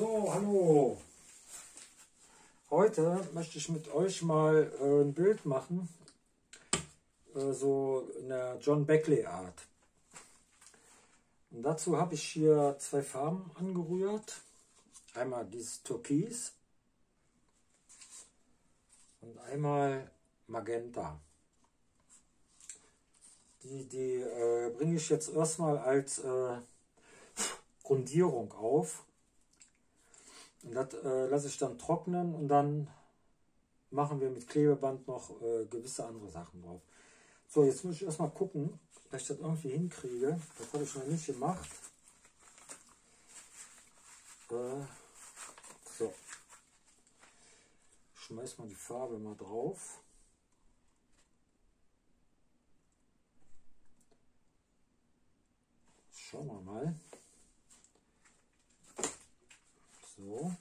So, hallo. Heute möchte ich mit euch mal ein Bild machen, so in der John Beckley Art. Und dazu habe ich hier zwei Farben angerührt. Einmal dieses Türkis und einmal Magenta. Die bringe ich jetzt erstmal als Grundierung auf. Und das lasse ich dann trocknen und dann machen wir mit Klebeband noch gewisse andere Sachen drauf. So, jetzt muss ich erstmal gucken, dass ich das irgendwie hinkriege. Das habe ich noch nicht gemacht. So. Ich schmeiß mal die Farbe mal drauf. Schauen wir mal. So.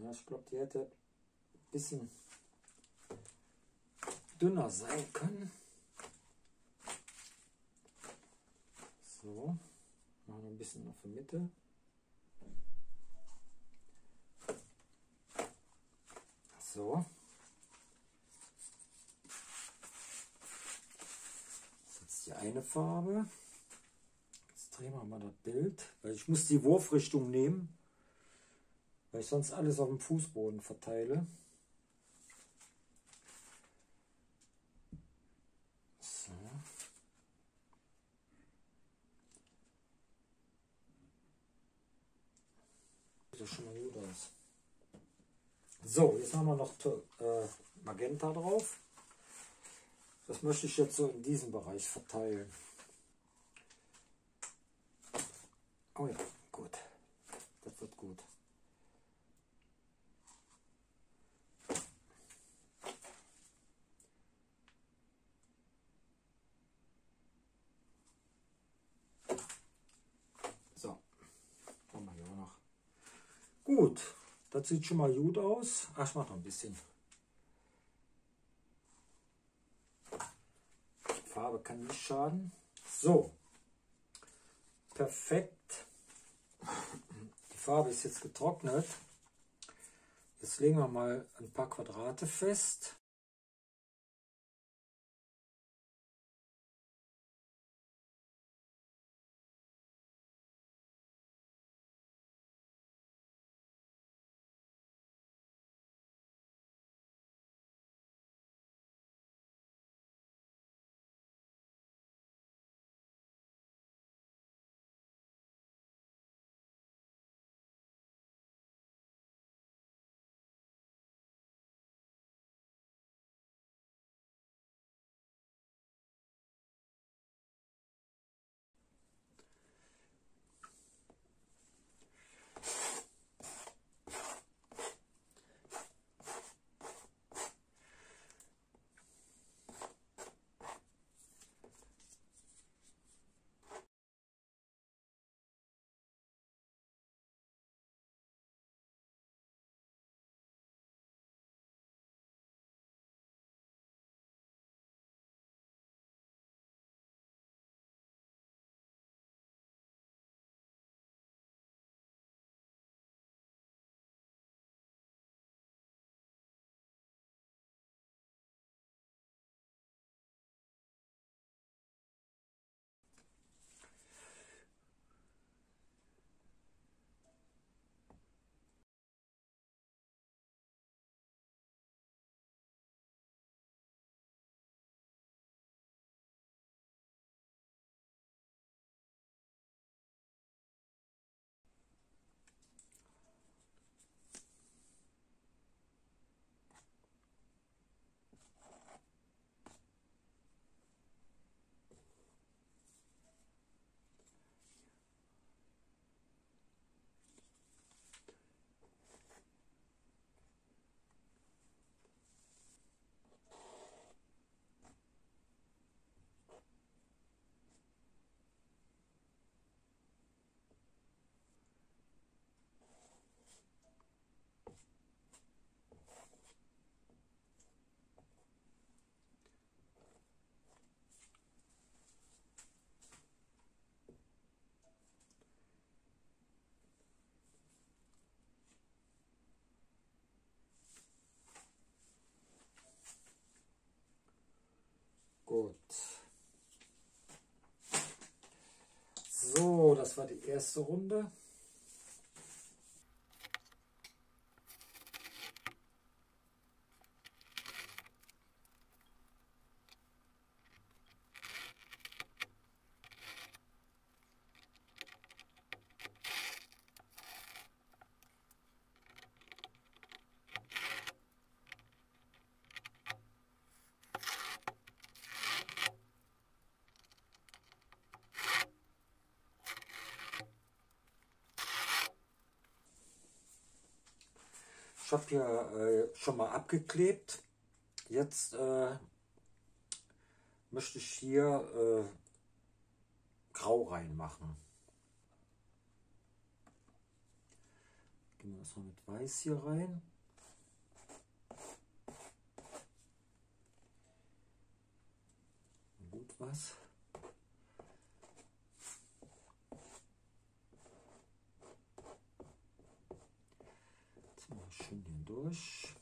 Ja, ich glaube, die hätte ein bisschen dünner sein können. So, machen wir ein bisschen auf die Mitte. So. Die eine Farbe. Jetzt drehen wir mal das Bild, weil ich muss die Wurfrichtung nehmen, weil ich sonst alles auf dem Fußboden verteile. So. Sieht ja schon mal gut aus. So, jetzt haben wir noch Magenta drauf. Das möchte ich jetzt so in diesem Bereich verteilen. Oh ja, gut. Das wird gut. So. Machen wir hier auch noch. Gut. Das sieht schon mal gut aus. Ach, ich mache noch ein bisschen. Farbe kann nicht schaden. So, perfekt. Die Farbe ist jetzt getrocknet. Jetzt legen wir mal ein paar Quadrate fest. Gut. So, das war die erste Runde. Ich habe hier schon mal abgeklebt. Jetzt möchte ich hier Grau reinmachen. Gehen wir erstmal mit Weiß hier rein. Gut, was? Schön hier durch.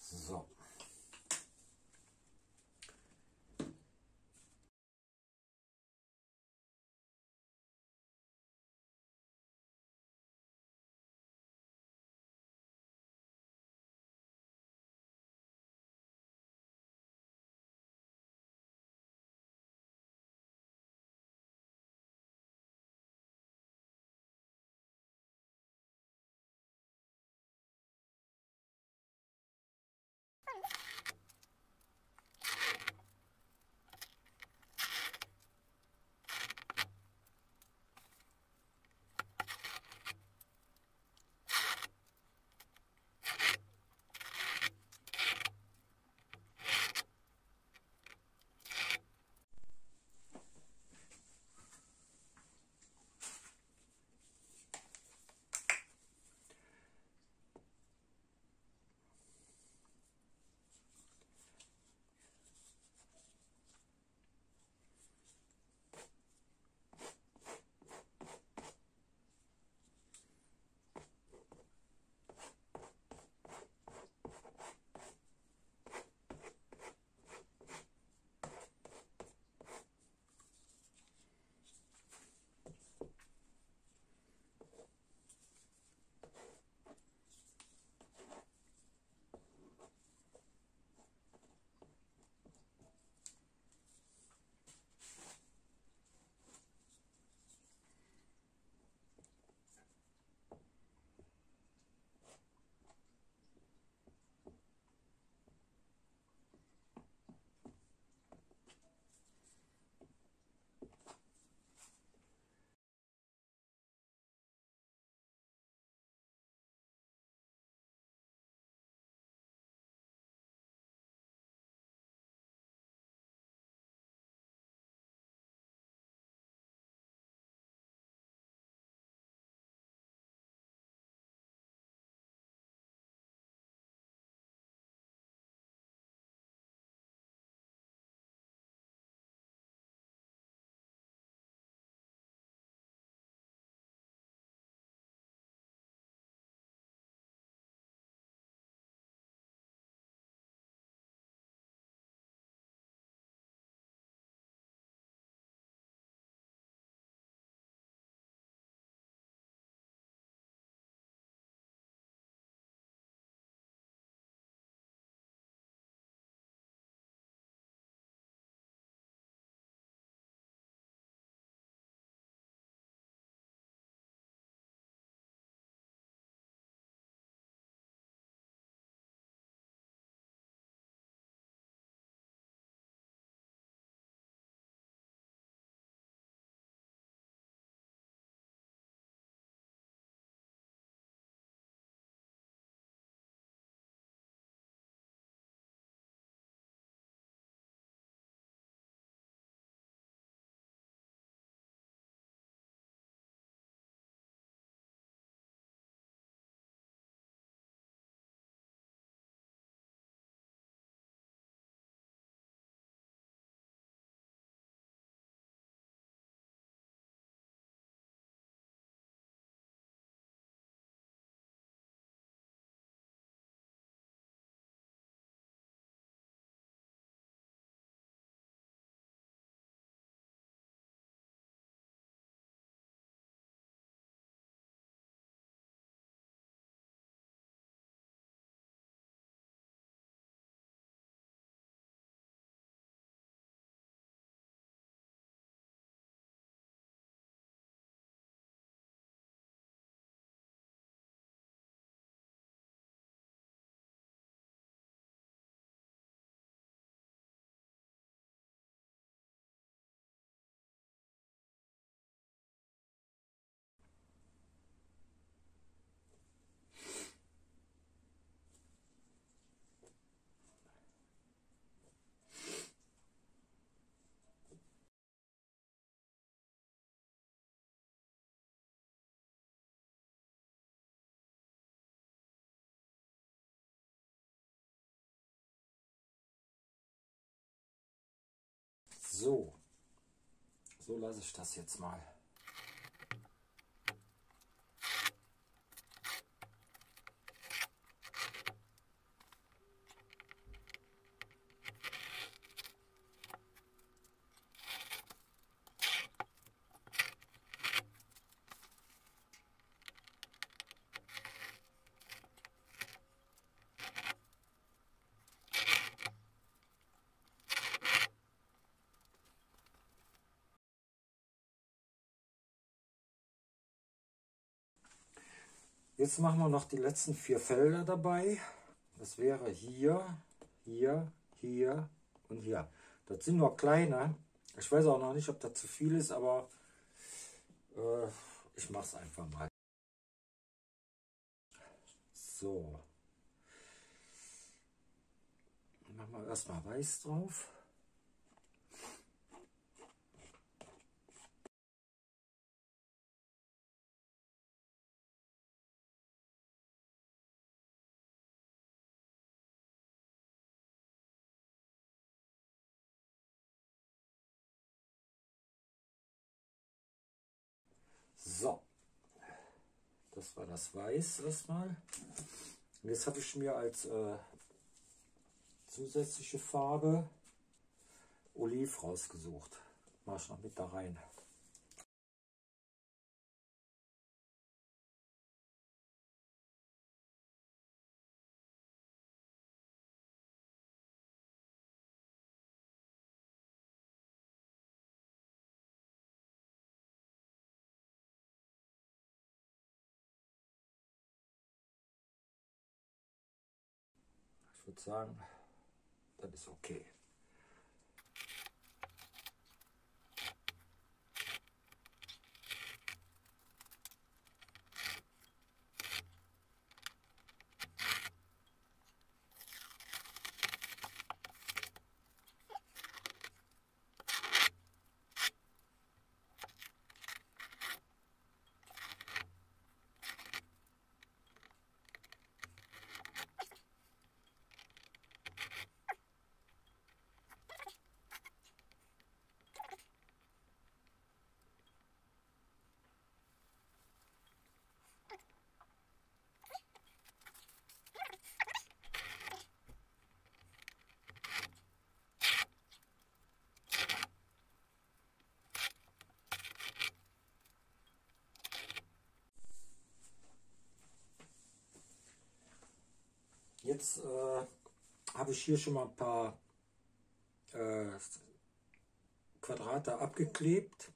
So. So. So lasse ich das jetzt mal. Jetzt machen wir noch die letzten 4 Felder dabei. Das wäre hier, hier, hier und hier. Das sind nur kleine. Ich weiß auch noch nicht, ob das zu viel ist, aber ich mache es einfach mal. So. Machen wir erstmal weiß drauf. So, das war das Weiß erstmal. Und jetzt habe ich mir als zusätzliche Farbe Oliv rausgesucht. Mache ich noch mit da rein. Ich würde sagen, das ist okay. Jetzt habe ich hier schon mal ein paar Quadrate abgeklebt,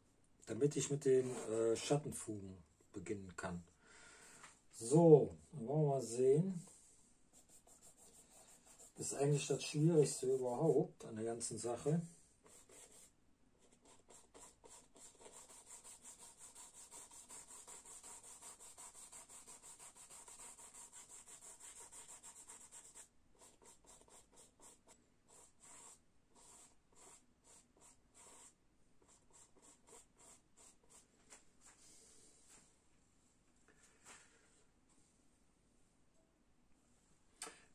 damit ich mit den Schattenfugen beginnen kann. So, dann wollen wir mal sehen. Das ist eigentlich das Schwierigste überhaupt an der ganzen Sache.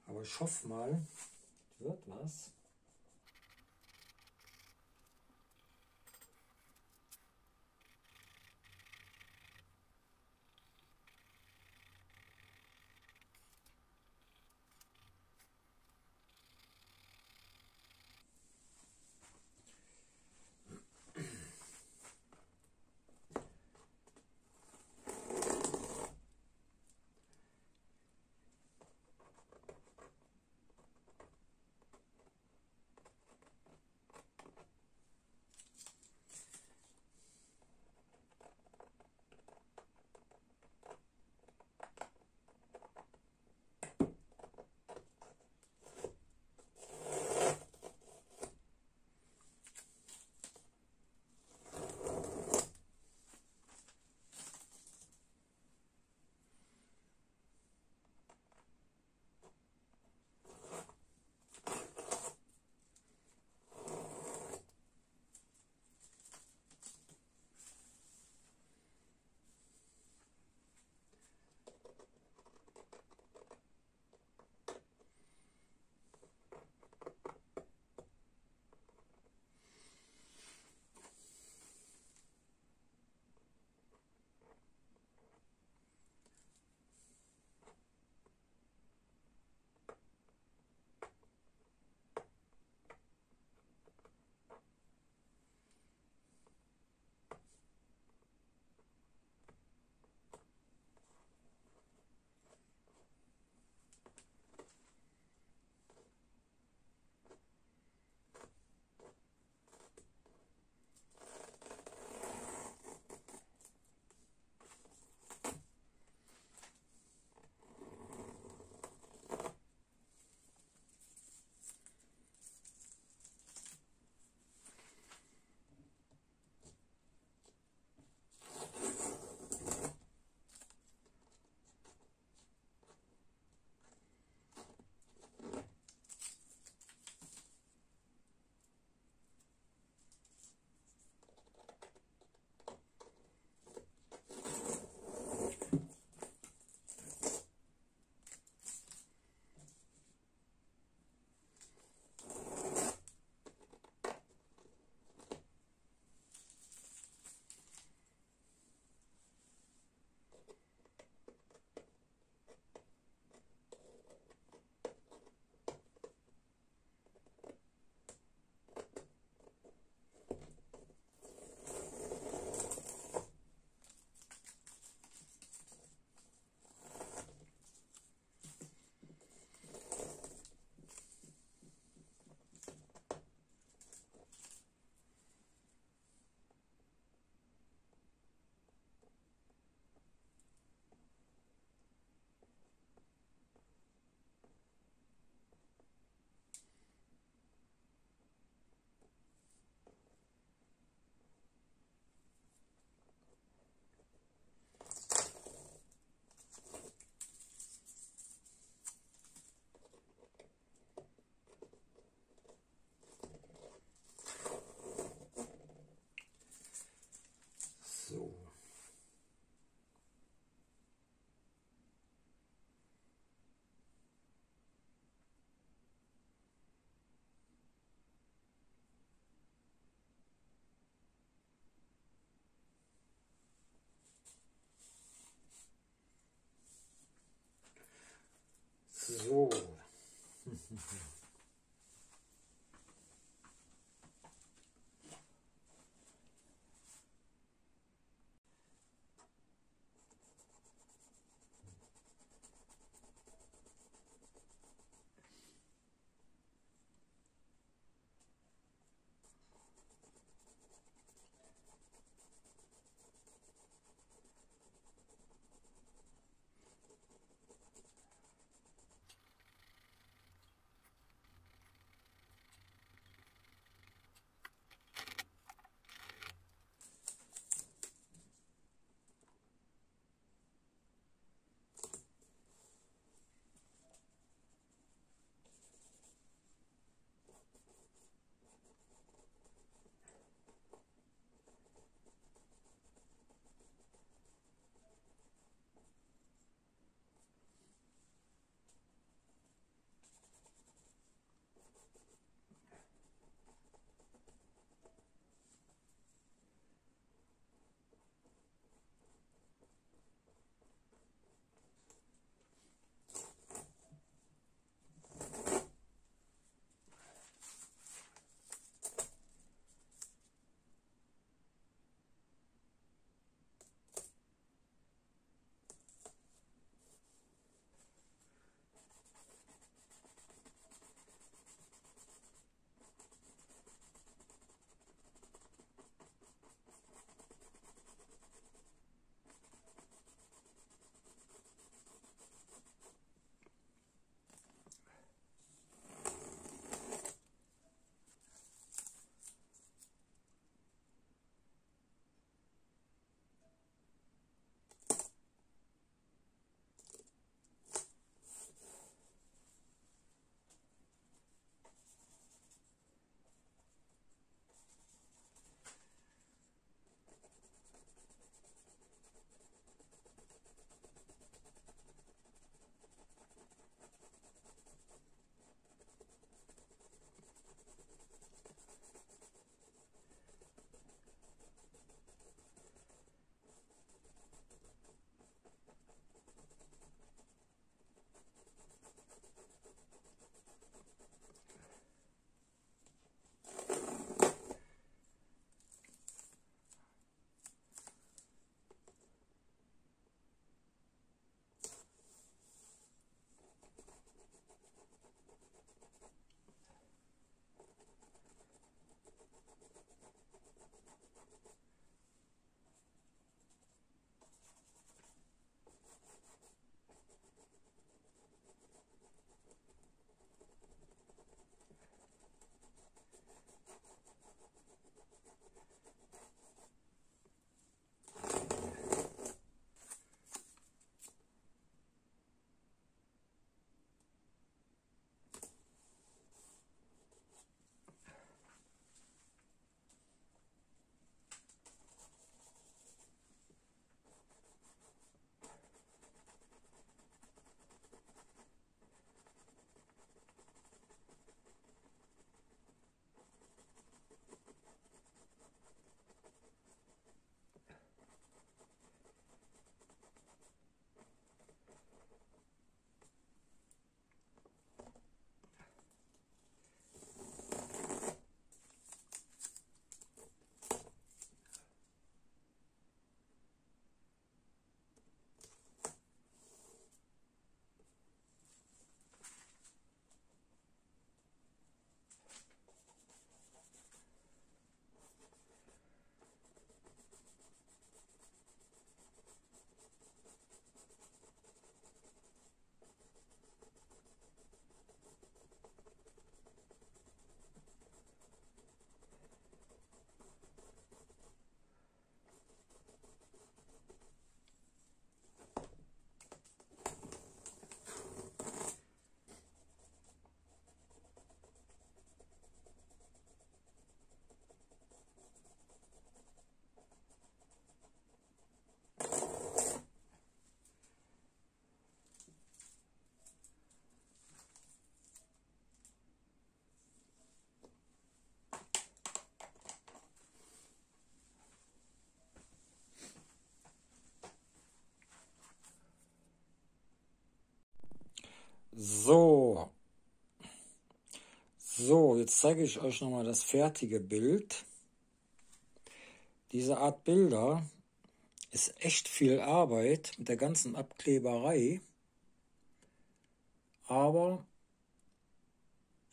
Aber ich hoffe mal, wird was. So. So, jetzt zeige ich euch nochmal das fertige Bild. Diese Art Bilder ist echt viel Arbeit mit der ganzen Abkleberei. Aber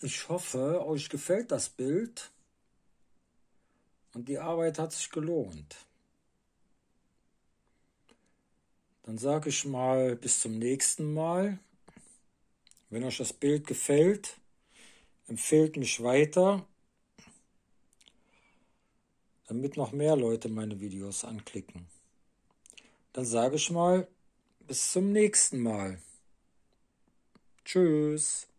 ich hoffe, euch gefällt das Bild und die Arbeit hat sich gelohnt. Dann sage ich mal bis zum nächsten Mal. Wenn euch das Bild gefällt, empfehlt mich weiter, damit noch mehr Leute meine Videos anklicken. Dann sage ich mal bis zum nächsten Mal. Tschüss.